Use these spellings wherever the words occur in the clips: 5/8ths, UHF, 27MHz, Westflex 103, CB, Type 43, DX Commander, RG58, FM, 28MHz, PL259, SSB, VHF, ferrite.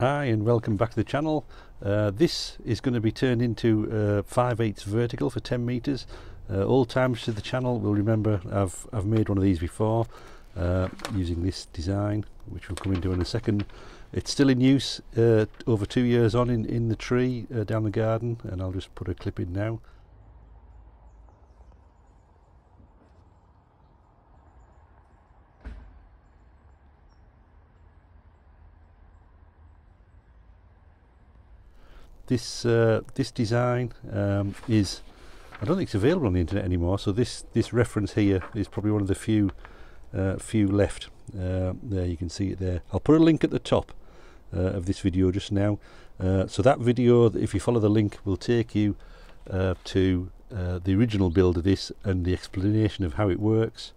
Hi and welcome back to the channel. This is going to be turned into 5/8 vertical for 10 meters. All times to the channel will remember I've made one of these before using this design, which we'll come into in a second. It's still in use over 2 years on in the tree down the garden, and I'll just put a clip in now. This design is, I don't think it's available on the internet anymore, so this reference here is probably one of the few left. There you can see it there. I'll put a link at the top of this video just now. So that video, if you follow the link, will take you to the original build of this and the explanation of how it works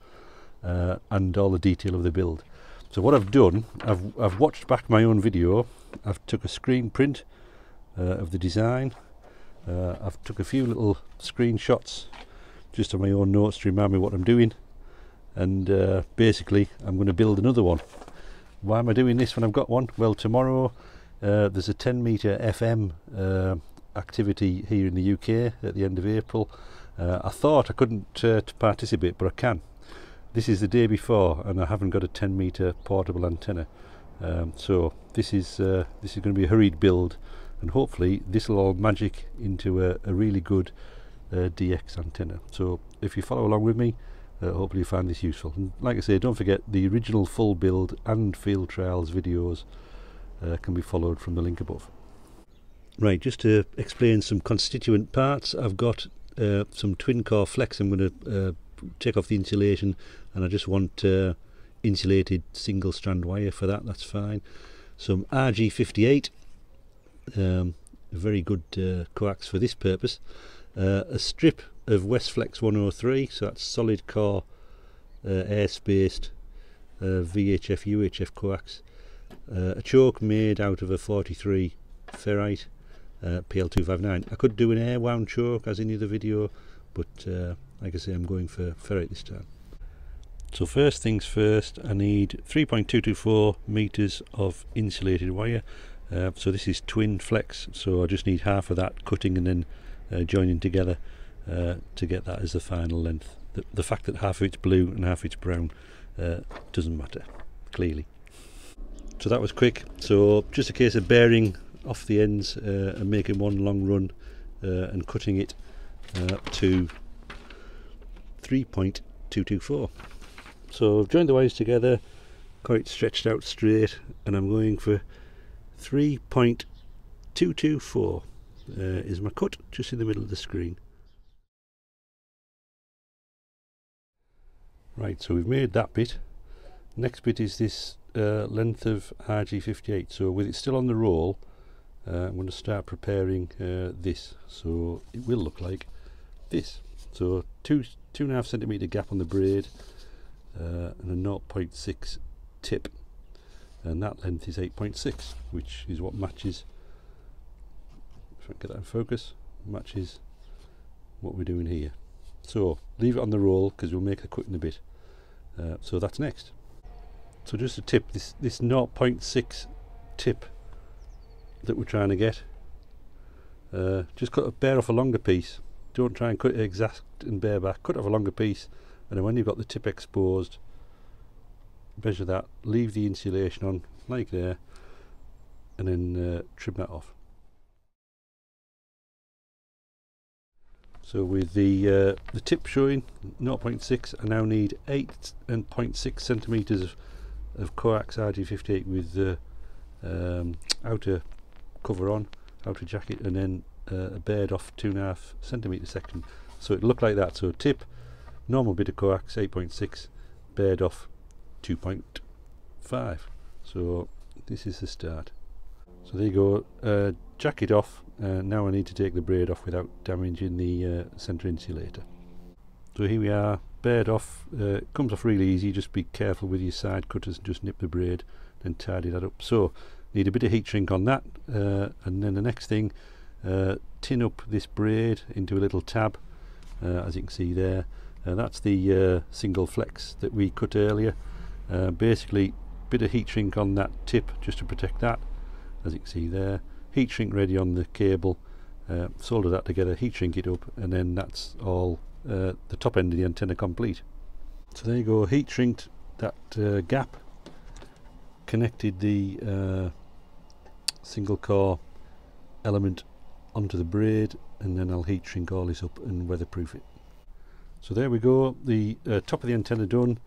and all the detail of the build. So what I've done, I've watched back my own video. I've took a screen print of the design. I've took a few little screenshots just on my own notes to remind me what I'm doing, and basically I'm going to build another one. Why am I doing this when I've got one? Well, tomorrow there's a 10-meter FM activity here in the UK at the end of April. I thought I couldn't participate, but I can. This is the day before and I haven't got a 10-meter portable antenna, so this is going to be a hurried build. And hopefully this will all magic into a really good DX antenna. So if you follow along with me, hopefully you find this useful. And like I say, don't forget the original full build and field trials videos can be followed from the link above. Right, just to explain some constituent parts, I've got some twin core flex. I'm going to take off the insulation, and I just want insulated single strand wire for that, that's fine. Some RG58. A very good coax for this purpose, a strip of Westflex 103, so that's solid core air-spaced VHF UHF coax, a choke made out of a 43 ferrite, PL259. I could do an air wound choke as in the other video, but like I say, I'm going for ferrite this time. So first things first, I need 3.224 meters of insulated wire. So this is twin flex, so I just need half of that cutting and then joining together to get that as the final length. The fact that half of it's blue and half of it's brown doesn't matter, clearly. So that was quick. So just a case of bearing off the ends and making one long run and cutting it to 3.224. So I've joined the wires together, got it stretched out straight, and I'm going for 3.224 is my cut, just in the middle of the screen. Right, so we've made that bit. Next bit is this length of RG58. So with it still on the roll, I'm going to start preparing this. So it will look like this. So 2.5 centimetre gap on the braid and a 0.6 tip. And that length is 8.6, which is what matches, if I can get that in focus, matches what we're doing here. So leave it on the roll because we'll make a cut in a bit. So that's next. So just a tip, this 0.6 tip that we're trying to get, just cut a bare off a longer piece. Don't try and cut it exact and bare back, cut off a longer piece, and then when you've got the tip exposed, measure that, leave the insulation on like there, and then trim that off. So with the tip showing 0.6, I now need 8.6 centimeters of coax RG58 with the outer cover on, outer jacket, and then a bared off 2.5 centimeter section. So it looked like that. So tip, normal bit of coax 8.6, bared off 2.5. so this is the start. So there you go, jacket off. Now I need to take the braid off without damaging the centre insulator. So here we are, bared off. It comes off really easy, just be careful with your side cutters and just nip the braid, then tidy that up. So need a bit of heat shrink on that, and then the next thing, tin up this braid into a little tab, as you can see there. That's the single flex that we cut earlier. Basically, bit of heat shrink on that tip just to protect that, as you can see there. Heat shrink ready on the cable, solder that together, heat shrink it up, and then that's all the top end of the antenna complete. So there you go, heat shrinked that gap, connected the single core element onto the braid, and then I'll heat shrink all this up and weatherproof it. So there we go, the top of the antenna done,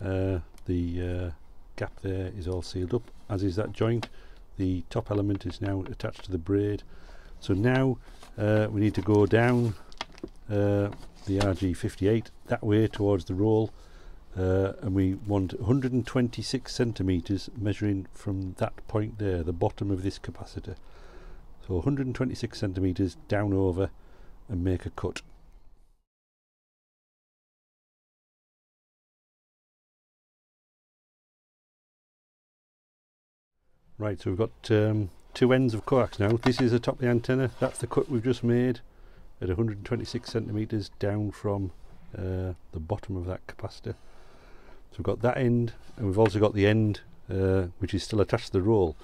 the gap there is all sealed up, as is that joint. The top element is now attached to the braid. So now we need to go down the RG58 that way towards the roll, and we want 126 centimeters measuring from that point there, the bottom of this capacitor. So 126 centimeters down over and make a cut. Right, so we've got two ends of coax now. This is atop the antenna. That's the cut we've just made at 126 centimeters down from the bottom of that capacitor. So we've got that end, and we've also got the end which is still attached to the roll.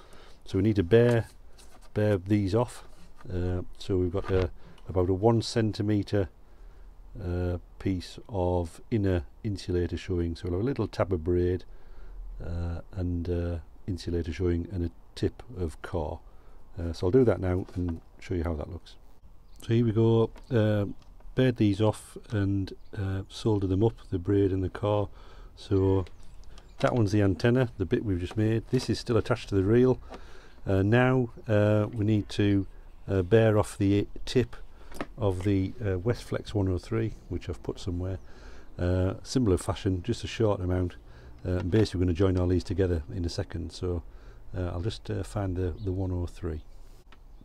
So we need to bare these off. So we've got about a 1 centimeter piece of inner insulator showing. So we'll have a little tab of braid and insulator showing, and a tip of core. So I'll do that now and show you how that looks. So here we go, bared these off and soldered them up, the braid and the core. So that one's the antenna, the bit we've just made. This is still attached to the reel. Now we need to bare off the tip of the Westflex 103, which I've put somewhere. Similar fashion, just a short amount. And basically we're going to join all these together in a second, so I'll just find the 103.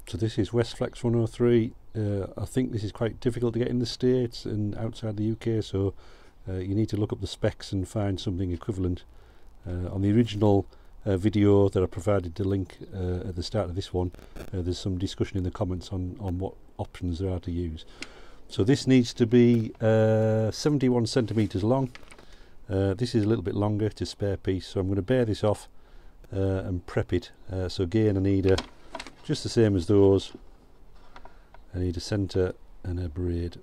So this is Westflex 103. I think this is quite difficult to get in the States and outside the UK, so you need to look up the specs and find something equivalent. On the original video that I provided the link at the start of this one, there's some discussion in the comments on what options there are to use. So this needs to be 71 centimeters long. This is a little bit longer, it's a spare piece, so I'm going to bare this off and prep it. So again, I need just the same as those. I need a centre and a braid,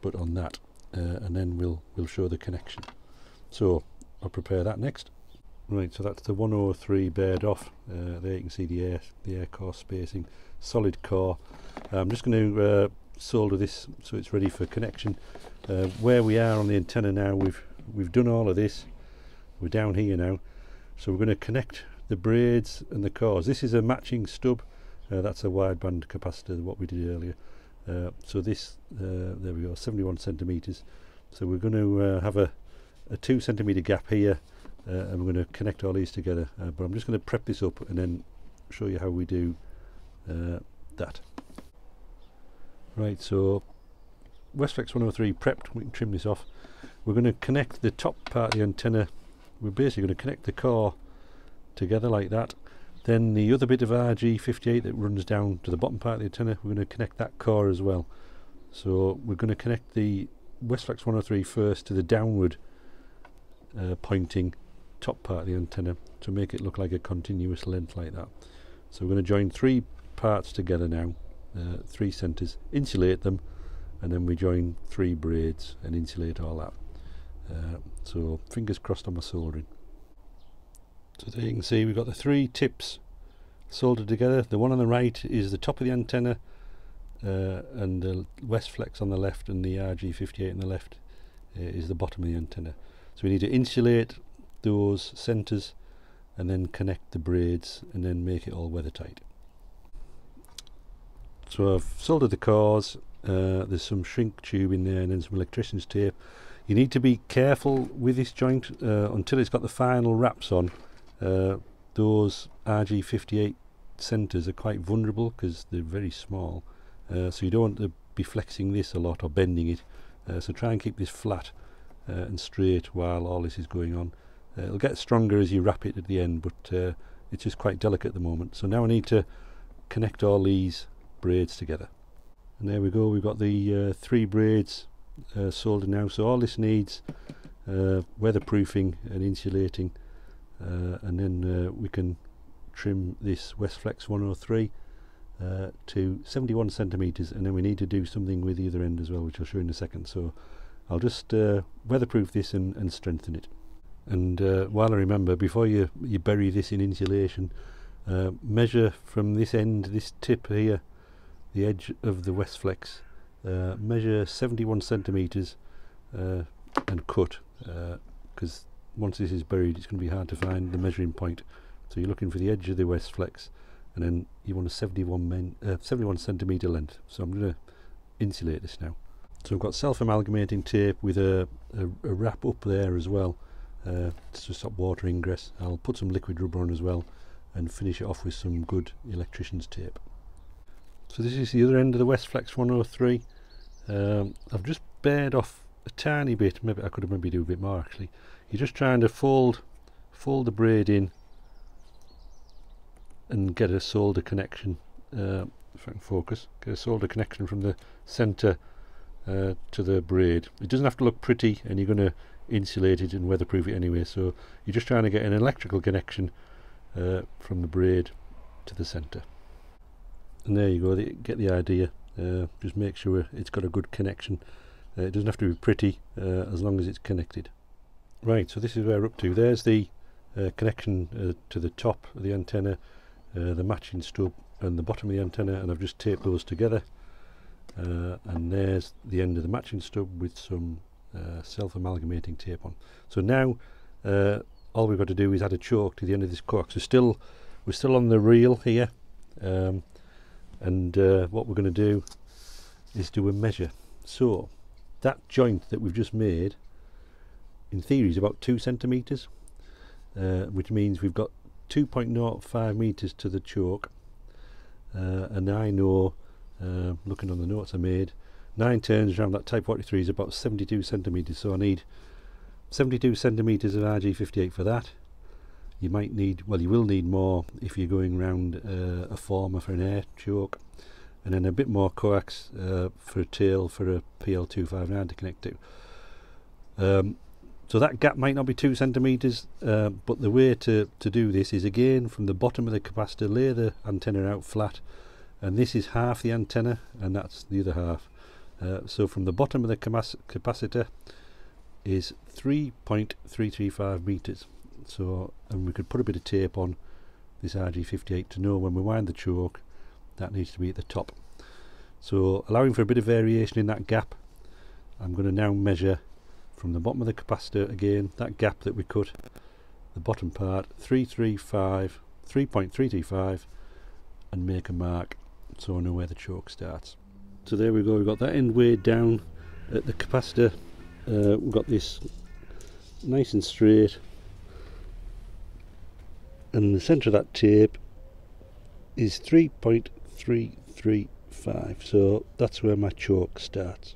but on that, and then we'll show the connection. So I'll prepare that next. Right, so that's the 103 bared off. There you can see the air core spacing, solid core. I'm just going to solder this so it's ready for connection. Where we are on the antenna now, we've done all of this, we're down here now, so we're going to connect the braids and the cores. This is a matching stub, that's a wideband capacitor, what we did earlier. So this, there we go, 71 centimeters. So we're going to have a 2 centimeter gap here, and we're going to connect all these together, but I'm just going to prep this up and then show you how we do that. Right, so Westflex 103 prepped, we can trim this off. We're going to connect the top part of the antenna. We're basically going to connect the core together like that. Then the other bit of RG58 that runs down to the bottom part of the antenna, we're going to connect that core as well. So we're going to connect the Westflex 103 first to the downward pointing top part of the antenna to make it look like a continuous length like that. So we're going to join three parts together now, three centres, insulate them, and then we join three braids and insulate all that. So fingers crossed on my soldering. So there you can see we've got the three tips soldered together. The one on the right is the top of the antenna, and the Westflex on the left and the RG58 on the left is the bottom of the antenna. So we need to insulate those centres and then connect the braids and then make it all weather tight. So I've soldered the cores. There's some shrink tube in there and then some electrician's tape. You need to be careful with this joint until it's got the final wraps on. Those RG58 centres are quite vulnerable because they're very small, so you don't want to be flexing this a lot or bending it, so try and keep this flat and straight while all this is going on. It'll get stronger as you wrap it at the end, but it's just quite delicate at the moment. So now I need to connect all these braids together. And there we go, we've got the three braids soldered now. So all this needs weatherproofing and insulating, and then we can trim this Westflex 103 to 71 centimeters, and then we need to do something with the other end as well, which I'll show you in a second. So I'll just weatherproof this and strengthen it. And while I remember, before you bury this in insulation, measure from this end, this tip here, the edge of the Westflex, measure 71 centimeters, and cut, because once this is buried it's going to be hard to find the measuring point. So you're looking for the edge of the Westflex, and then you want a 71 centimetre length. So I'm going to insulate this now. So I've got self-amalgamating tape with a wrap up there as well, to stop water ingress. I'll put some liquid rubber on as well and finish it off with some good electrician's tape. So this is the other end of the Westflex 103. I've just bared off a tiny bit. Maybe I could maybe do a bit more actually. You're just trying to fold the braid in and get a solder connection, if I can focus, get a solder connection from the centre to the braid. It doesn't have to look pretty, and you're going to insulate it and weatherproof it anyway, so you're just trying to get an electrical connection from the braid to the centre. And there you go, get the idea. Just make sure it's got a good connection. It doesn't have to be pretty, as long as it's connected. Right, so this is where we're up to. There's the connection to the top of the antenna, the matching stub and the bottom of the antenna, and I've just taped those together, and there's the end of the matching stub with some self-amalgamating tape on. So now all we've got to do is add a choke to the end of this coax. So we're still on the reel here, and what we're going to do is do a measure. So that joint that we've just made in theory is about 2 centimeters, which means we've got 2.05 meters to the choke, and I know, looking on the notes I made, 9 turns around that Type 43 is about 72 centimeters, so I need 72 centimeters of RG58 for that. You might need, well, you will need more if you're going round a former for an air choke, and then a bit more coax for a tail for a PL259 to connect to. So that gap might not be 2 centimeters, but the way to do this is, again, from the bottom of the capacitor, lay the antenna out flat, and this is half the antenna and that's the other half. So from the bottom of the capacitor is 3.335 meters. So, and we could put a bit of tape on this RG58 to know when we wind the choke that needs to be at the top. So allowing for a bit of variation in that gap, I'm going to now measure from the bottom of the capacitor, again, that gap that we cut, the bottom part, 3.335, and make a mark so I know where the choke starts. So there we go, we've got that end way down at the capacitor. We've got this nice and straight, and the centre of that tape is 3.335, so that's where my choke starts.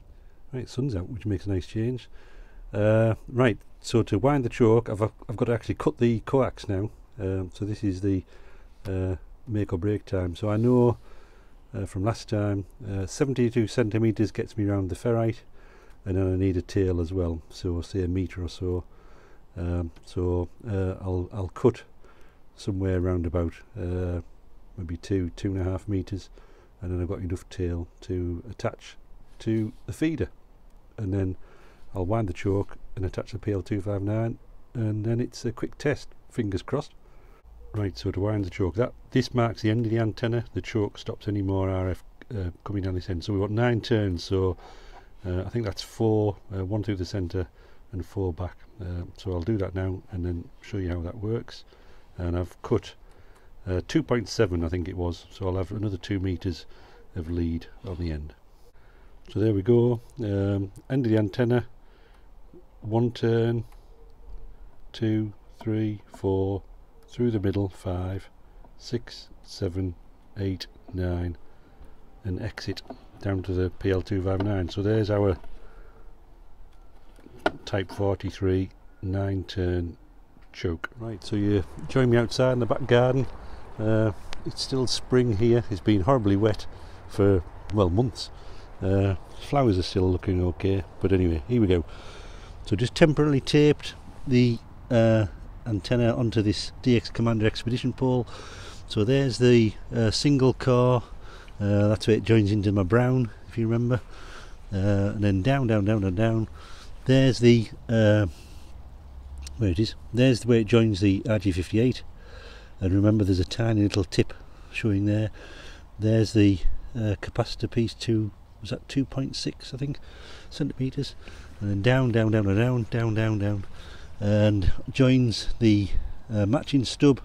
Right, sun's out, which makes a nice change. Right, so to wind the choke, I've got to actually cut the coax now. So this is the make or break time. So I know from last time, 72 centimeters gets me round the ferrite, and then I need a tail as well. So say a meter or so. I'll cut somewhere round about maybe 2.5 meters, and then I've got enough tail to attach to the feeder, and then I'll wind the choke and attach the PL259, and then it's a quick test, fingers crossed. Right, so to wind the choke, this marks the end of the antenna. The choke stops any more RF coming down this end. So we've got 9 turns, so I think that's 4, 1 through the centre and 4 back. So I'll do that now and then show you how that works. And I've cut 2.7, I think it was, so I'll have another 2 metres of lead on the end. So there we go, end of the antenna, 1 turn, 2, 3, 4, through the middle, 5, 6, 7, 8, 9, and exit down to the PL259. So there's our Type 43 9 turn choke. Right, so you join me outside in the back garden. It's still spring here, it's been horribly wet for, well, months. Flowers are still looking okay, but anyway, here we go. So just temporarily taped the antenna onto this DX Commander expedition pole. So there's the single core, that's where it joins into my brown, if you remember, and then down, down, down, and down. There's the where it is. There's the way it joins the RG58, and remember, there's a tiny little tip showing there. There's the capacitor piece to, was that 2.6, I think, centimeters, and then down, down, down, and down, down, down, down, and joins the matching stub,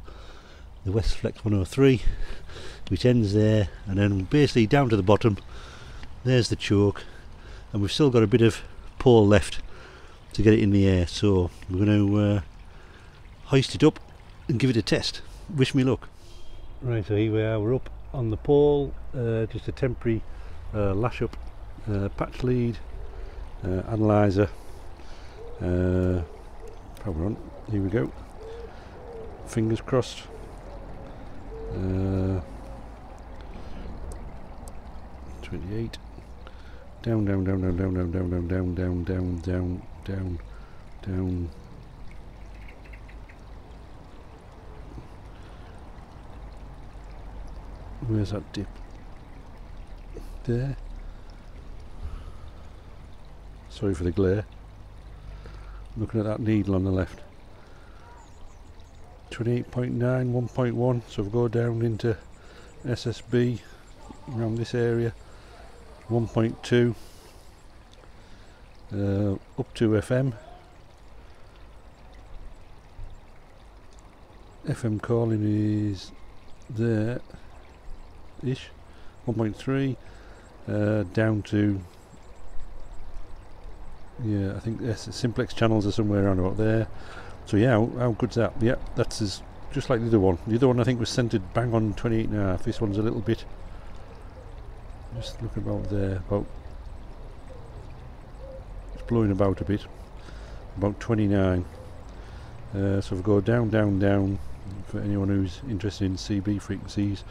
the Westflex 103, which ends there, and then basically down to the bottom. There's the choke, and we've still got a bit of pole left to get it in the air, so we're going to hoist it up and give it a test. Wish me luck. Right, so here we are, we're up on the pole, just a temporary lash up, patch lead, analyzer, power on, here we go, fingers crossed. Uh, 28, down, down, down, down, down, down, down, down, down, down, down, down, down, down, where's that dip? There, sorry for the glare, looking at that needle on the left. 28.9, 1.1, so if we go down into SSB around this area, 1.2, up to FM, FM calling is there ish, 1.3, down to, yeah, I think simplex channels are somewhere around about there. So yeah, how good's that? Yeah, that's just like the other one. The other one I think was centred bang on 28.5. This one's a little bit, just looking about there, about, it's blowing about a bit, about 29. So if we go down, down, down, for anyone who's interested in CB frequencies,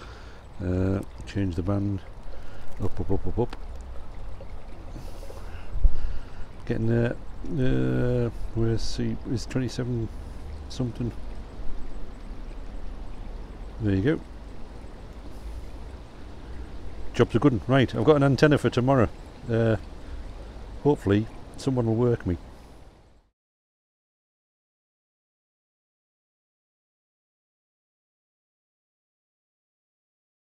change the band, up, up, up, up, up. Getting there. Where's C? It's 27 something. There you go. Job's a good one. Right, I've got an antenna for tomorrow. Hopefully someone will work me.